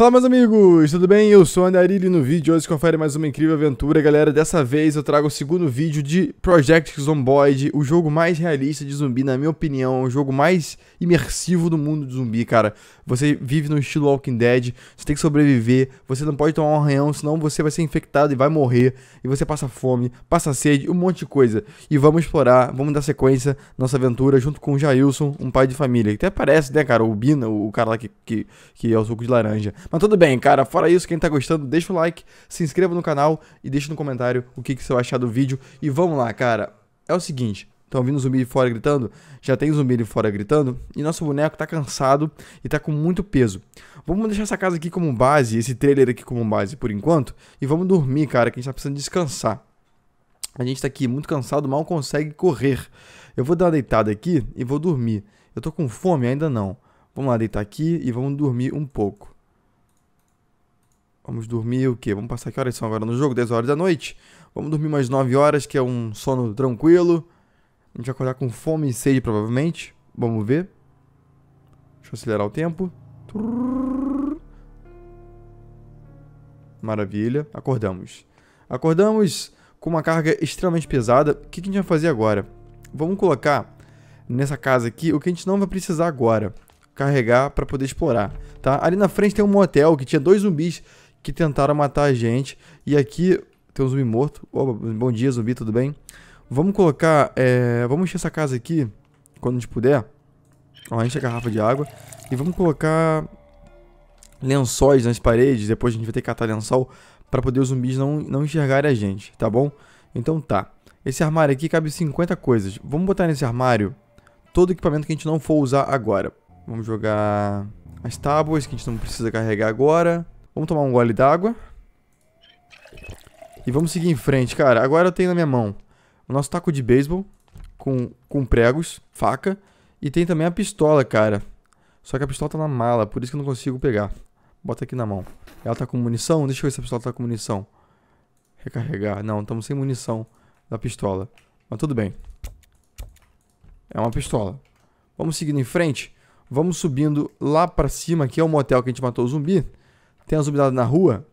Fala meus amigos, tudo bem? Eu sou o Andarilho e no vídeo hoje confere mais uma incrível aventura. Galera, dessa vez eu trago o segundo vídeo de Project Zomboid, o jogo mais realista de zumbi, na minha opinião. O jogo mais imersivo do mundo de zumbi, cara. Você vive no estilo Walking Dead, você tem que sobreviver, você não pode tomar um arranhão, senão você vai ser infectado e vai morrer. E você passa fome, passa sede, um monte de coisa. E vamos explorar, vamos dar sequência nossa aventura junto com o Jailson, um pai de família. Até parece, né, cara, o Bina, o cara lá que é o suco de laranja. Mas tudo bem, cara, fora isso, quem tá gostando, deixa o like, se inscreva no canal e deixa no comentário o que você vai achar do vídeo. E vamos lá, cara, é o seguinte, estão ouvindo zumbi de fora gritando? Já tem zumbi de fora gritando e nosso boneco tá cansado e tá com muito peso. Vamos deixar essa casa aqui como base, esse trailer aqui como base por enquanto e vamos dormir, cara, que a gente tá precisando descansar. A gente tá aqui muito cansado, mal consegue correr. Eu vou dar uma deitada aqui e vou dormir. Eu tô com fome? Ainda não. Vamos lá, deitar aqui e vamos dormir um pouco. Vamos dormir o quê? Vamos passar que horas são agora no jogo? 10 horas da noite. Vamos dormir umas 9 horas, que é um sono tranquilo. A gente vai acordar com fome e sede, provavelmente. Vamos ver. Deixa eu acelerar o tempo. Maravilha. Acordamos. Acordamos com uma carga extremamente pesada. O que a gente vai fazer agora? Vamos colocar nessa casa aqui o que a gente não vai precisar agora. Carregar para poder explorar, tá? Ali na frente tem um motel que tinha dois zumbis que tentaram matar a gente. E aqui tem um zumbi morto. Oh, bom dia, zumbi, tudo bem? Vamos colocar... vamos encher essa casa aqui, quando a gente puder. Ó, enche a garrafa de água. E vamos colocar lençóis nas paredes. Depois a gente vai ter que catar lençol para poder os zumbis não enxergarem a gente, tá bom? Então tá. Esse armário aqui cabe 50 coisas. Vamos botar nesse armário todo o equipamento que a gente não for usar agora. Vamos jogar as tábuas que a gente não precisa carregar agora. Vamos tomar um gole d'água. E vamos seguir em frente, cara. Agora eu tenho na minha mão o nosso taco de beisebol com pregos, faca. E tem também a pistola, cara. Só que a pistola tá na mala, por isso que eu não consigo pegar. Bota aqui na mão. Ela tá com munição? Deixa eu ver se a pistola tá com munição. Recarregar. Não, estamos sem munição da pistola. Mas tudo bem. É uma pistola. Vamos seguindo em frente. Vamos subindo lá pra cima, que é o motel que a gente matou o zumbi. Tem a zumbidada na rua.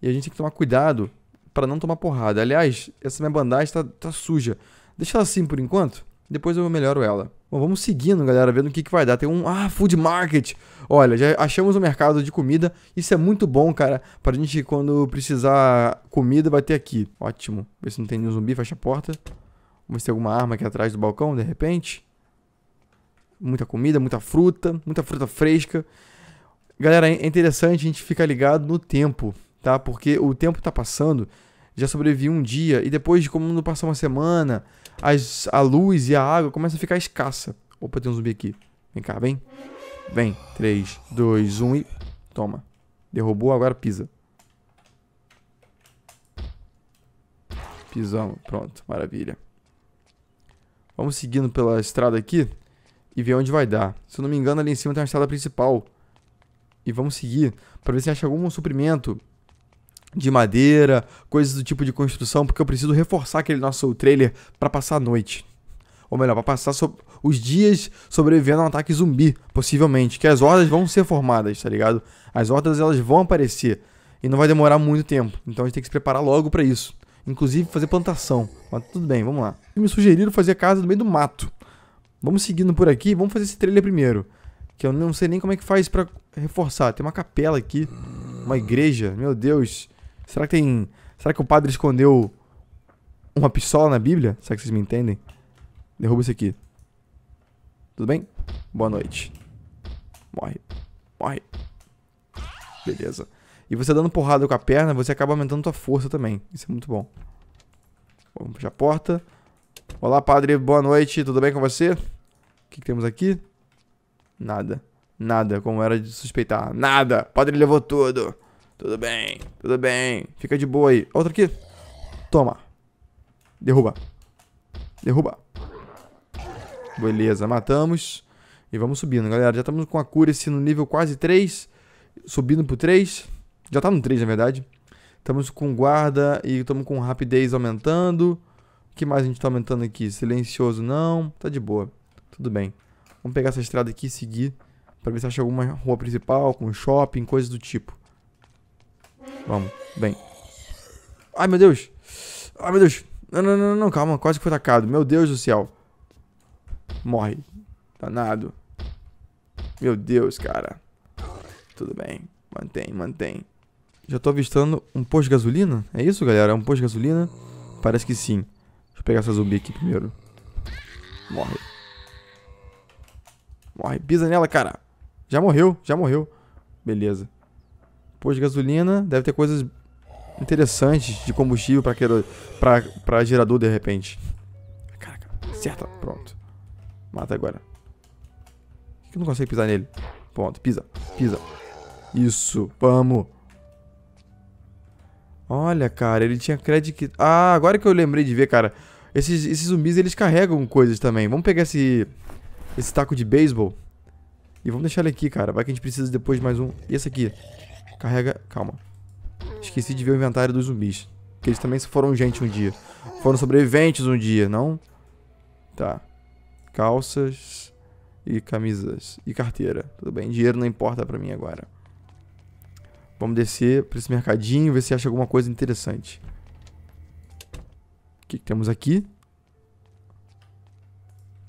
E a gente tem que tomar cuidado pra não tomar porrada. Aliás, essa minha bandagem tá suja. Deixa ela assim por enquanto. Depois eu melhoro ela. Bom, vamos seguindo, galera, vendo o que vai dar. Tem um... Ah, food market! Olha, já achamos um mercado de comida. Isso é muito bom, cara. Pra gente, quando precisar comida, vai ter aqui. Ótimo. Ver se não tem nenhum zumbi. Fecha a porta. Vamos ver se tem alguma arma aqui atrás do balcão, de repente. Muita comida, muita fruta fresca. Galera, é interessante a gente ficar ligado no tempo, tá? Porque o tempo tá passando, já sobrevivi um dia, e depois de como não passar uma semana, a luz e a água começam a ficar escassa. Opa, tem um zumbi aqui. Vem cá, vem. Vem. 3, 2, 1 e... Toma. Derrubou, agora pisa. Pisamos. Pronto, maravilha. Vamos seguindo pela estrada aqui. E ver onde vai dar. Se eu não me engano, ali em cima tem uma estrada principal. E vamos seguir para ver se acha algum suprimento de madeira, coisas do tipo de construção, porque eu preciso reforçar aquele nosso trailer para passar a noite. Ou melhor, para passar os dias sobrevivendo a um ataque zumbi, possivelmente. Que as hordas vão ser formadas, tá ligado? As hordas, elas vão aparecer. E não vai demorar muito tempo. Então a gente tem que se preparar logo para isso. Inclusive fazer plantação. Mas tudo bem, vamos lá. Me sugeriram fazer casa no meio do mato. Vamos seguindo por aqui, vamos fazer esse trailer primeiro. Que eu não sei nem como é que faz pra reforçar. Tem uma capela aqui, uma igreja, meu Deus. Será que tem... Será que o padre escondeu uma pistola na Bíblia? Será que vocês me entendem? Derruba isso aqui. Tudo bem? Boa noite. Morre. Morre. Beleza. E você dando porrada com a perna, você acaba aumentando sua força também. Isso é muito bom. Vamos puxar a porta. Olá, padre, boa noite, tudo bem com você? O que temos aqui? Nada, nada, como era de suspeitar. Nada, padre levou tudo. Tudo bem, fica de boa aí. Outro aqui, toma. Derruba, derruba. Beleza, matamos. E vamos subindo, galera, já estamos com a cura esse no nível quase 3. Subindo pro 3, já tá no 3 na verdade. Estamos com guarda e estamos com rapidez aumentando. O que mais a gente tá aumentando aqui? Silencioso não, tá de boa, tudo bem. Vamos pegar essa estrada aqui e seguir pra ver se acha alguma rua principal, com shopping, coisas do tipo. Vamos, bem. Ai, meu Deus. Ai, meu Deus. Não, não, não, não, calma. Quase que foi atacado. Meu Deus do céu. Morre. Danado. Meu Deus, cara. Tudo bem. Mantém, mantém. Já tô avistando um posto de gasolina? É isso, galera? É um posto de gasolina? Parece que sim. Deixa eu pegar essa zumbi aqui primeiro. Morre. Morre. Pisa nela, cara. Já morreu, já morreu. Beleza. Posto de gasolina. Deve ter coisas interessantes de combustível pra gerador, de repente. Caraca. Acerta. Pronto. Mata agora. Por que eu não consigo pisar nele? Pronto. Pisa. Pisa. Isso. Vamos. Olha, cara. Ele tinha crédito que... Ah, agora que eu lembrei de ver, cara. Esses zumbis, eles carregam coisas também. Vamos pegar esse taco de beisebol. E vamos deixar ele aqui, cara. Vai que a gente precisa depois de mais um. E esse aqui? Carrega... Calma. Esqueci de ver o inventário dos zumbis. Que eles também foram gente um dia. Foram sobreviventes um dia, não? Tá. Calças e camisas. E carteira. Tudo bem. Dinheiro não importa pra mim agora. Vamos descer pra esse mercadinho. Ver se acha alguma coisa interessante. O que temos aqui?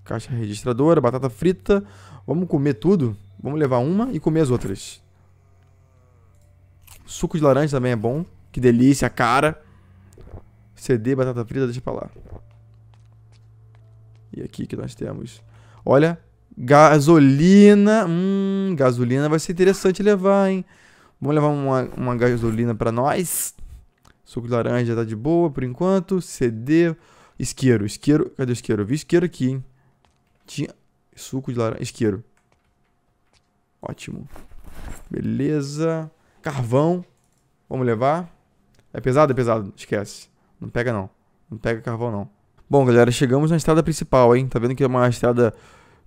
Caixa registradora. Batata frita. Vamos comer tudo. Vamos levar uma e comer as outras. Suco de laranja também é bom. Que delícia, cara. CD, batata frita, deixa pra lá. E aqui que nós temos... Olha, gasolina. Gasolina vai ser interessante levar, hein. Vamos levar uma gasolina pra nós. Suco de laranja tá de boa por enquanto. CD. Isqueiro, isqueiro. Cadê o isqueiro? Eu vi isqueiro aqui, hein. Tinha... Suco de laranja. Isqueiro. Ótimo. Beleza. Carvão. Vamos levar. É pesado? É pesado. Esquece. Não pega, não. Não pega carvão, não. Bom, galera. Chegamos na estrada principal, hein? Tá vendo que é uma estrada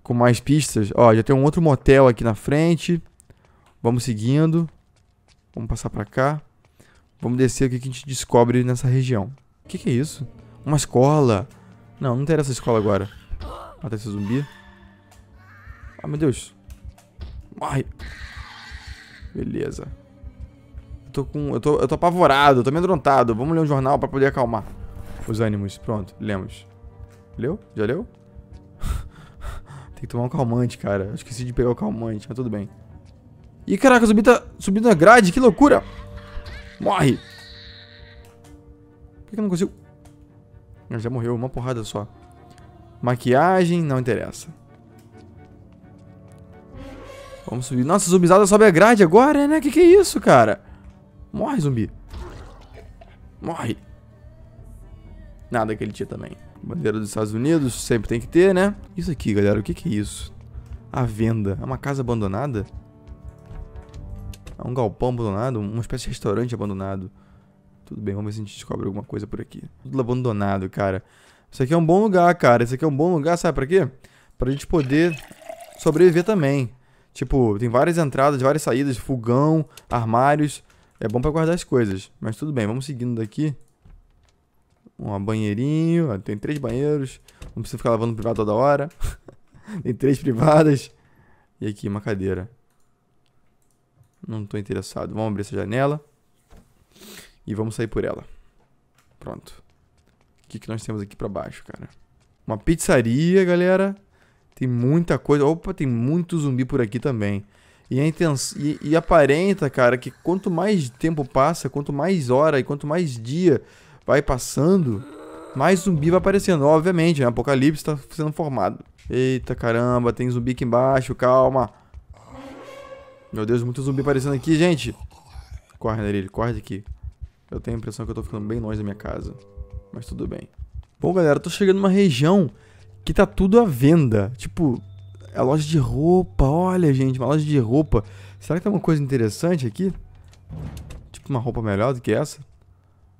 com mais pistas? Ó, já tem um outro motel aqui na frente. Vamos seguindo. Vamos passar pra cá. Vamos descer aqui que a gente descobre nessa região. O que é isso? Uma escola. Não, não interessa a escola agora. Mata esse zumbi. Ah, meu Deus. Morre. Beleza. Eu tô apavorado, eu tô amedrontado. Vamos ler um jornal pra poder acalmar os ânimos. Pronto, lemos. Leu? Já leu? Tem que tomar um calmante, cara. Eu esqueci de pegar o calmante, mas tudo bem. Ih, caraca, o zumbi tá subindo na grade, que loucura. Morre. Por que eu não consigo? Já morreu, uma porrada só. Maquiagem, não interessa. Vamos subir. Nossa, zumbizada sobe a grade agora, né? Que é isso, cara? Morre, zumbi. Morre. Nada que ele tinha também. Bandeira dos Estados Unidos, sempre tem que ter, né? Isso aqui, galera, o que é isso? A venda. É uma casa abandonada? É um galpão abandonado? Uma espécie de restaurante abandonado? Tudo bem, vamos ver se a gente descobre alguma coisa por aqui. Tudo abandonado, cara. Isso aqui é um bom lugar, cara. Isso aqui é um bom lugar, sabe pra quê? Pra gente poder sobreviver também. Tipo, tem várias entradas, várias saídas, fogão, armários. É bom pra guardar as coisas. Mas tudo bem, vamos seguindo daqui. Um banheirinho. Tem 3 banheiros. Não precisa ficar lavando o privado toda hora. Tem 3 privadas. E aqui, uma cadeira. Não tô interessado. Vamos abrir essa janela. E vamos sair por ela. Pronto. O que nós temos aqui pra baixo, cara? Uma pizzaria, galera. Tem muita coisa. Opa, tem muito zumbi por aqui também. E aparenta, cara, que quanto mais tempo passa, quanto mais hora e quanto mais dia vai passando, mais zumbi vai aparecendo. Obviamente, né? O apocalipse tá sendo formado. Eita, caramba, tem zumbi aqui embaixo, calma. Meu Deus, muito zumbi aparecendo aqui, gente. Corre, Andarilho, corre daqui. Eu tenho a impressão que eu tô ficando bem longe da minha casa. Mas tudo bem. Bom, galera, eu tô chegando numa região... que tá tudo à venda. Tipo, é loja de roupa. Olha, gente, uma loja de roupa. Será que tem uma coisa interessante aqui? Tipo, uma roupa melhor do que essa?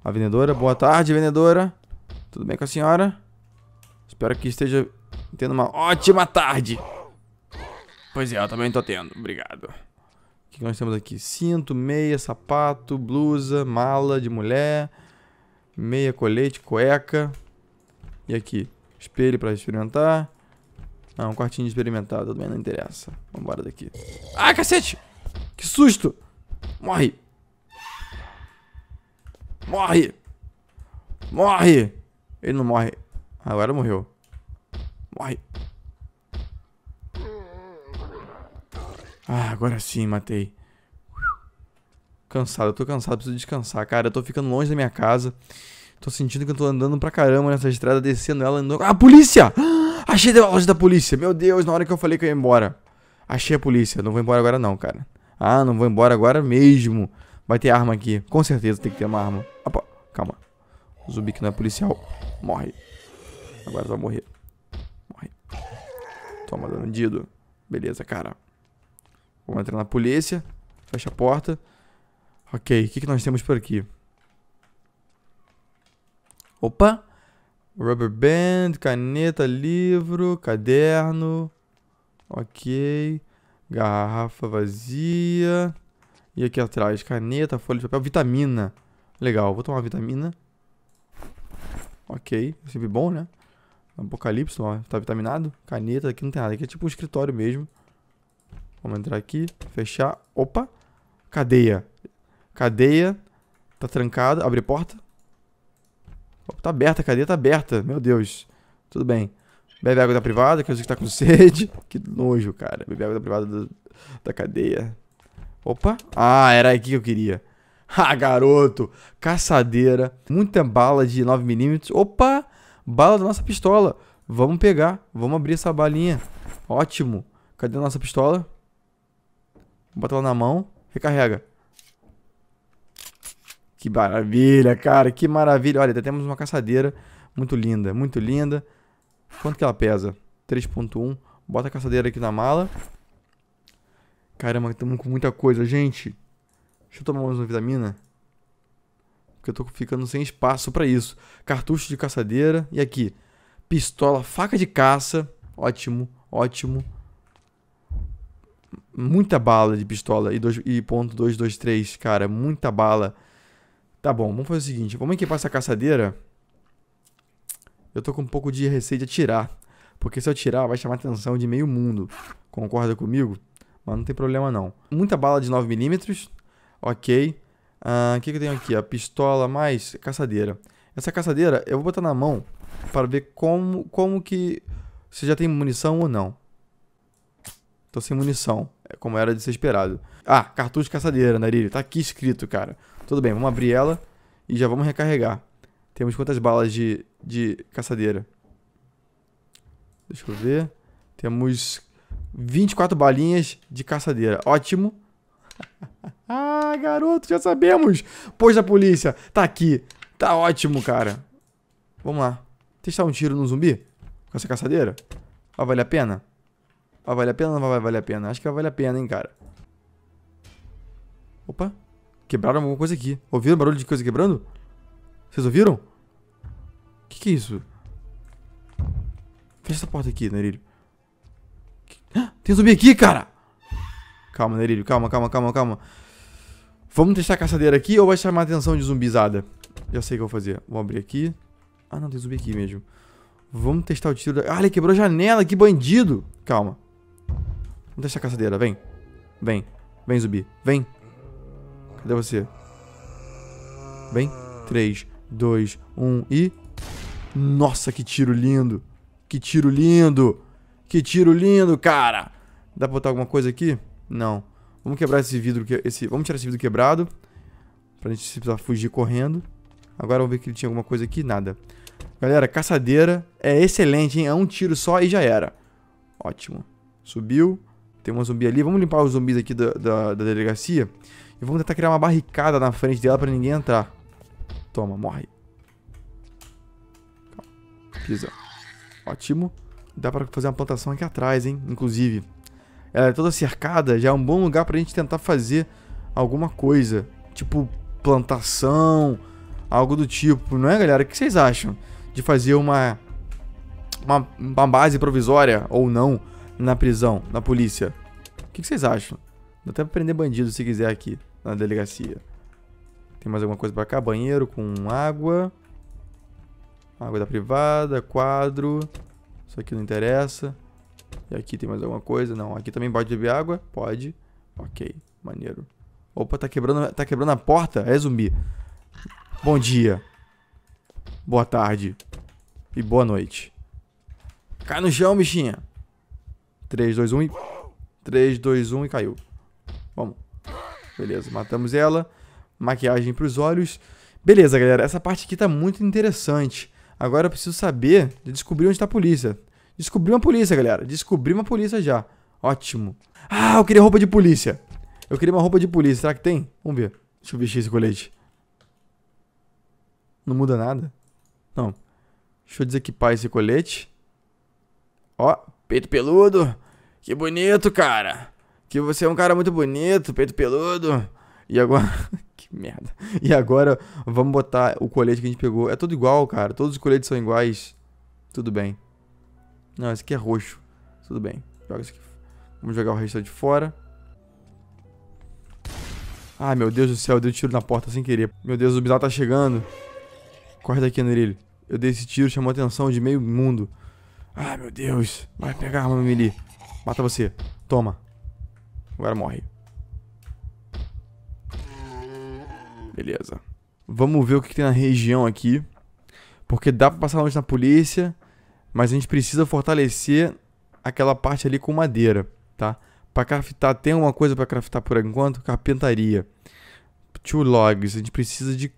A vendedora, boa tarde, vendedora. Tudo bem com a senhora? Espero que esteja tendo uma ótima tarde. Pois é, eu também tô tendo, obrigado. O que nós temos aqui? Cinto, meia, sapato, blusa, mala de mulher. Meia, colete, cueca. E aqui? Espelho pra experimentar. Ah, um quartinho de experimentar. Tudo bem, não interessa. Vambora daqui. Ah, cacete! Que susto! Morre! Morre! Morre! Ele não morre. Agora morreu. Morre. Ah, agora sim, matei. Cansado, eu tô cansado, preciso descansar, cara. Eu tô ficando longe da minha casa. Tô sentindo que eu tô andando pra caramba nessa estrada, descendo ela, andando... Ah, polícia! Achei a loja da polícia. Meu Deus, na hora que eu falei que eu ia embora. Achei a polícia. Não vou embora agora não, cara. Ah, não vou embora agora mesmo. Vai ter arma aqui. Com certeza tem que ter uma arma. Opa, calma. O zumbi que não é policial. Morre. Agora vai morrer. Morre. Toma, bandido. Beleza, cara. Vamos entrar na polícia. Fecha a porta. Ok, o que nós temos por aqui? Opa. Rubber band, caneta, livro, caderno. Ok. Garrafa vazia. E aqui atrás, caneta, folha de papel, vitamina. Legal, vou tomar vitamina. Ok, sempre bom, né? Apocalipse, ó, tá vitaminado. Caneta, aqui não tem nada, aqui é tipo um escritório mesmo. Vamos entrar aqui, fechar. Opa, cadeia. Cadeia, tá trancada, abre porta. Tá aberta, a cadeia tá aberta. Meu Deus. Tudo bem. Bebe água da privada, que eu sei que tá com sede. Que nojo, cara. Bebe água da privada da cadeia. Opa. Ah, era aqui que eu queria. Ah, garoto. Caçadeira. Muita bala de 9mm. Opa. Bala da nossa pistola. Vamos pegar. Vamos abrir essa balinha. Ótimo. Cadê a nossa pistola? Bota ela na mão. Recarrega. Que maravilha, cara, que maravilha. Olha, até temos uma caçadeira muito linda, muito linda. Quanto que ela pesa? 3.1. Bota a caçadeira aqui na mala. Caramba, estamos com muita coisa, gente. Deixa eu tomar mais uma vitamina, porque eu tô ficando sem espaço pra isso. Cartucho de caçadeira. E aqui, pistola, faca de caça. Ótimo, ótimo. Muita bala de pistola. E .223, cara, muita bala. Tá bom, vamos fazer o seguinte, vamos equipar essa caçadeira. Eu tô com um pouco de receio de atirar, porque se eu atirar vai chamar a atenção de meio mundo. Concorda comigo? Mas não tem problema não. Muita bala de 9mm. Ok. O que eu tenho aqui? A pistola mais caçadeira. Essa caçadeira eu vou botar na mão para ver como que... se já tem munição ou não. Tô sem munição, como era de ser esperado. Ah, cartucho de caçadeira, Andarilho. Tá aqui escrito, cara. Tudo bem, vamos abrir ela e já vamos recarregar. Temos quantas balas de caçadeira? Deixa eu ver. Temos 24 balinhas de caçadeira. Ótimo. Ah, garoto, já sabemos. Pois a polícia tá aqui. Tá ótimo, cara. Vamos lá. Testar um tiro no zumbi com essa caçadeira? Vai valer a pena? Vai valer a pena ou não vai valer a pena? Acho que vai valer a pena, hein, cara. Opa. Quebraram alguma coisa aqui. Ouviram barulho de coisa quebrando? Vocês ouviram? Que é isso? Fecha essa porta aqui, Andarilho. Ah, tem zumbi aqui, cara! Calma, Andarilho. Calma, calma, calma, calma. Vamos testar a caçadeira aqui ou vai chamar a atenção de zumbizada? Já sei o que eu vou fazer. Vou abrir aqui. Ah, não. Tem zumbi aqui mesmo. Vamos testar o tiro da... Ah, ele quebrou a janela. Que bandido! Calma. Vamos testar a caçadeira. Vem. Vem. Vem, zumbi. Vem. Cadê você? Vem. 3, 2, 1 e... Nossa, que tiro lindo. Que tiro lindo. Que tiro lindo, cara. Dá pra botar alguma coisa aqui? Não. Vamos quebrar esse vidro... Vamos tirar esse vidro quebrado. Pra gente se precisar fugir correndo. Agora vamos ver que tinha alguma coisa aqui. Nada. Galera, caçadeira é excelente, hein? É um tiro só e já era. Ótimo. Subiu. Tem uma zumbi ali. Vamos limpar os zumbis aqui da delegacia. E vamos tentar criar uma barricada na frente dela pra ninguém entrar. Toma, morre. Pisa. Ótimo. Dá pra fazer uma plantação aqui atrás, hein? Inclusive. Ela é toda cercada. Já é um bom lugar pra gente tentar fazer alguma coisa. Tipo, plantação. Algo do tipo. Não é, galera? O que vocês acham? De fazer uma base provisória ou não na prisão, na polícia. O que vocês acham? Dá até pra prender bandido se quiser aqui, na delegacia. Tem mais alguma coisa pra cá? Banheiro com água. Água da privada, quadro. Isso aqui não interessa. E aqui tem mais alguma coisa? Não, aqui também pode beber água? Pode. Ok, maneiro. Opa, tá quebrando a porta? É zumbi. Bom dia. Boa tarde. E boa noite. Cai no chão, bichinha. 3, 2, 1 e... 3, 2, 1 e caiu. Vamos. Beleza, matamos ela. Maquiagem pros olhos. Beleza, galera. Essa parte aqui tá muito interessante. Agora eu preciso saber de descobrir onde tá a polícia. Descobri uma polícia, galera. Descobri uma polícia já. Ótimo. Ah, eu queria roupa de polícia. Eu queria uma roupa de polícia. Será que tem? Vamos ver. Deixa eu vestir esse colete. Não muda nada. Não. Deixa eu desequipar esse colete. Ó, peito peludo. Que bonito, cara. Que você é um cara muito bonito, peito peludo. E agora... que merda. E agora vamos botar o colete que a gente pegou. É tudo igual, cara. Todos os coletes são iguais. Tudo bem. Não, esse aqui é roxo. Tudo bem. Joga esse aqui. Vamos jogar o resto de fora. Ai, meu Deus do céu. Eu dei um tiro na porta sem querer. Meu Deus, o bizarro tá chegando. Corre daqui, Andarilho. Eu dei esse tiro, chamou a atenção de meio mundo. Ai, meu Deus. Vai pegar a arma, Mili. Mata você. Toma. Agora morre. Beleza. Vamos ver o que tem na região aqui. Porque dá pra passar longe na polícia. Mas a gente precisa fortalecer aquela parte ali com madeira, tá? Pra craftar, tem alguma coisa pra craftar por enquanto? Carpintaria. Two logs. A gente precisa de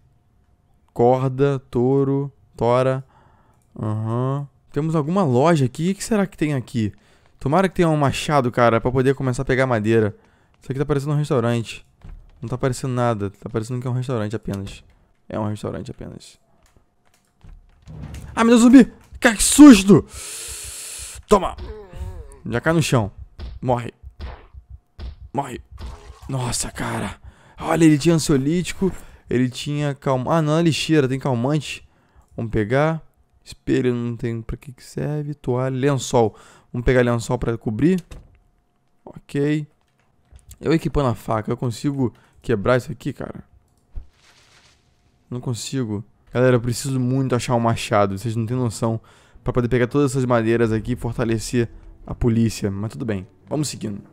corda, touro, tora. Aham. Temos alguma loja aqui. O que será que tem aqui? Tomara que tenha um machado, cara, pra poder começar a pegar madeira. Isso aqui tá parecendo um restaurante. Não tá parecendo nada. Tá parecendo que é um restaurante apenas. É um restaurante apenas. Ah, meu Deus, zumbi! Cara, que susto! Toma! Já cai no chão. Morre. Morre. Nossa, cara. Olha, ele tinha ansiolítico. Ele tinha calma... Ah, não, é lixeira. Tem calmante. Vamos pegar. Espelho não tem pra que serve. Toalha. Lençol. Vamos pegar lençol pra cobrir. Ok. Eu equipando a faca. Eu consigo quebrar isso aqui, cara? Não consigo. Galera, eu preciso muito achar um machado. Vocês não têm noção. Pra poder pegar todas essas madeiras aqui e fortalecer a polícia. Mas tudo bem. Vamos seguindo.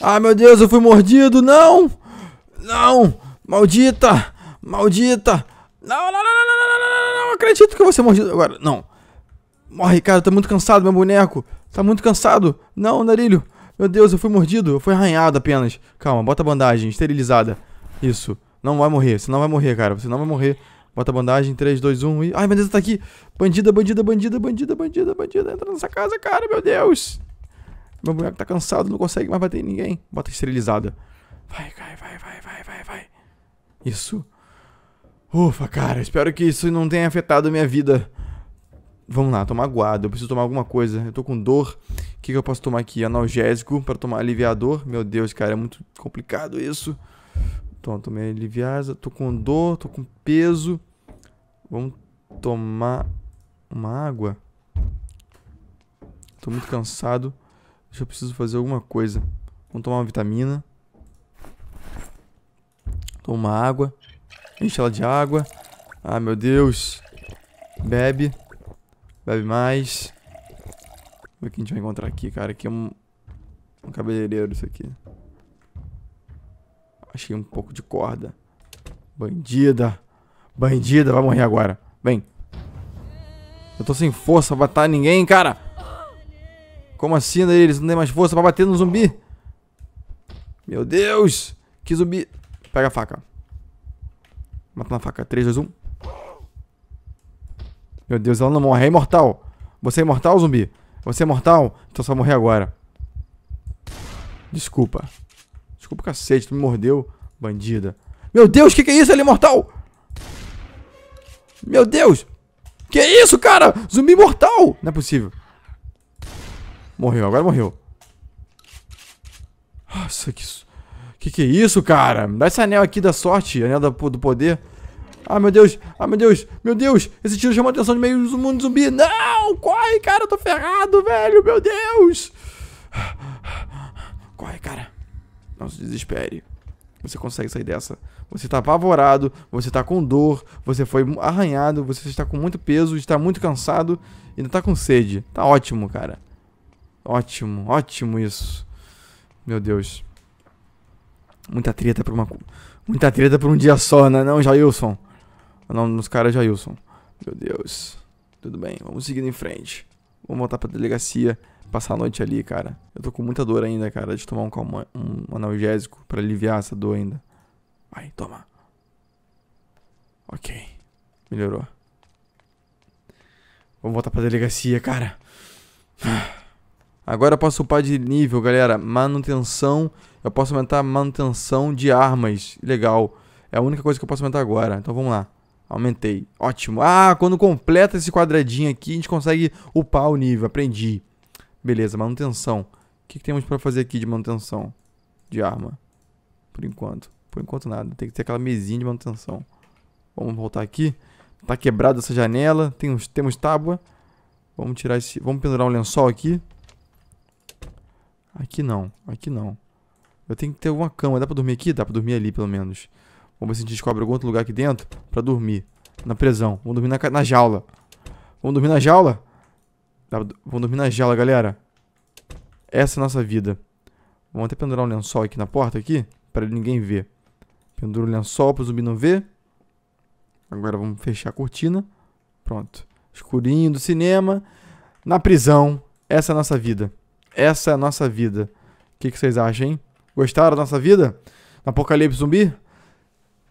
Ah, meu Deus, eu fui mordido. Não! Não! Maldita! Maldita! Não, não, não, não, não, não, não, não, não acredito que eu vou ser mordido agora. Não. Morre, cara, tá muito cansado, meu boneco. Tá muito cansado. Não, Andarilho. Meu Deus, eu fui mordido. Eu fui arranhado apenas. Calma, bota a bandagem, esterilizada. Isso. Não vai morrer. Você não vai morrer, cara. Você não vai morrer. Bota a bandagem. 3, 2, 1 e... Ai, meu Deus, tá aqui. Bandida, bandida, bandida, bandida, bandida, bandida. Entra nessa casa, cara, meu Deus. Meu boneco tá cansado, não consegue mais bater em ninguém. Bota esterilizada. Vai, vai, vai, vai, vai, vai, vai. Isso. Ufa, cara, espero que isso não tenha afetado a minha vida. Vamos lá, tomar aguado. Eu preciso tomar alguma coisa. Eu tô com dor. O que eu posso tomar aqui? Analgésico pra tomar aliviador. Meu Deus, cara, é muito complicado isso. Então, tomei aliviasa. Tô com dor, tô com peso. Vamos tomar uma água. Tô muito cansado. Eu preciso fazer alguma coisa. Vamos tomar uma vitamina. Toma água. Enche ela de água. Ah, meu Deus. Bebe. Bebe mais. O que a gente vai encontrar aqui, cara? Aqui é um cabeleireiro isso aqui. Achei um pouco de corda. Bandida. Bandida, vai morrer agora. Vem. Eu tô sem força pra matar ninguém, cara. Como assim, daí? Eles não têm mais força pra bater no zumbi? Meu Deus. Que zumbi. Pega a faca. Mata na faca. 3, 2, 1. Meu Deus, ela não morre. É imortal. Você é imortal, zumbi? Você é mortal? Então só morrer agora. Desculpa. Desculpa, cacete. Tu me mordeu, bandida. Meu Deus, que é isso? Ele é imortal. Meu Deus. Que é isso, cara? Zumbi mortal. Não é possível. Morreu. Agora morreu. Nossa, que isso. Que é isso, cara? Me dá esse anel aqui da sorte, anel do poder. Ah, meu Deus, ah, meu Deus, meu Deus. Esse tiro chamou a atenção de meio mundo zumbi. Não, corre, cara, eu tô ferrado, velho, meu Deus. Corre, cara. Não se desespere. Você consegue sair dessa. você está apavorado, você está com dor, você foi arranhado, você está com muito peso, está muito cansado e ainda está com sede. Tá ótimo, cara. Ótimo, ótimo isso. Meu Deus. Muita treta por um dia só, né? Não, Jailson. O nome dos caras é Jailson. Meu Deus. Tudo bem, vamos seguindo em frente. Vamos voltar pra delegacia, passar a noite ali, cara. Eu tô com muita dor ainda, cara, de tomar um analgésico pra aliviar essa dor ainda. Vai, toma. Ok. Melhorou. Vamos voltar pra delegacia, cara. Agora eu posso upar de nível, galera. Manutenção. Eu posso aumentar a manutenção de armas. Legal. É a única coisa que eu posso aumentar agora. Então vamos lá. Aumentei. Ótimo. Ah, quando completa esse quadradinho aqui, a gente consegue upar o nível. Aprendi. Beleza, manutenção. O que temos pra fazer aqui de manutenção? De arma. Por enquanto. Por enquanto nada. Tem que ter aquela mesinha de manutenção. Vamos voltar aqui. Tá quebrada essa janela. Temos tábua. Vamos tirar esse... Vamos pendurar um lençol aqui. Aqui não. Aqui não. Eu tenho que ter alguma cama. Dá pra dormir aqui? Dá pra dormir ali, pelo menos. Vamos ver se a gente descobre algum outro lugar aqui dentro pra dormir. Na prisão. Vamos dormir na jaula. Vamos dormir na jaula? Vamos dormir na jaula, galera. Essa é a nossa vida. Vamos até pendurar um lençol aqui na porta, aqui, pra ninguém ver. Pendura o lençol pro zumbi não ver. Agora vamos fechar a cortina. Pronto. Escurinho do cinema. Na prisão. Essa é a nossa vida. Essa é a nossa vida. O que vocês acham, hein? Gostaram da nossa vida? No apocalipse zumbi?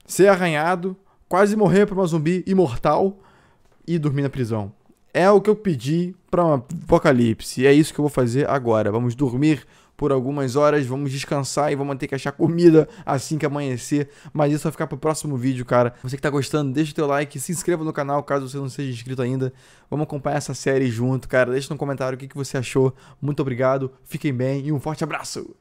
Ser arranhado, quase morrer pra uma zumbi imortal e dormir na prisão. É o que eu pedi pra um apocalipse. E é isso que eu vou fazer agora. Vamos dormir por algumas horas, vamos descansar e vamos ter que achar comida assim que amanhecer. Mas isso vai ficar pro próximo vídeo, cara. Você que tá gostando, deixa o teu like, se inscreva no canal caso você não seja inscrito ainda. Vamos acompanhar essa série junto, cara. Deixa no comentário o que você achou. Muito obrigado, fiquem bem e um forte abraço!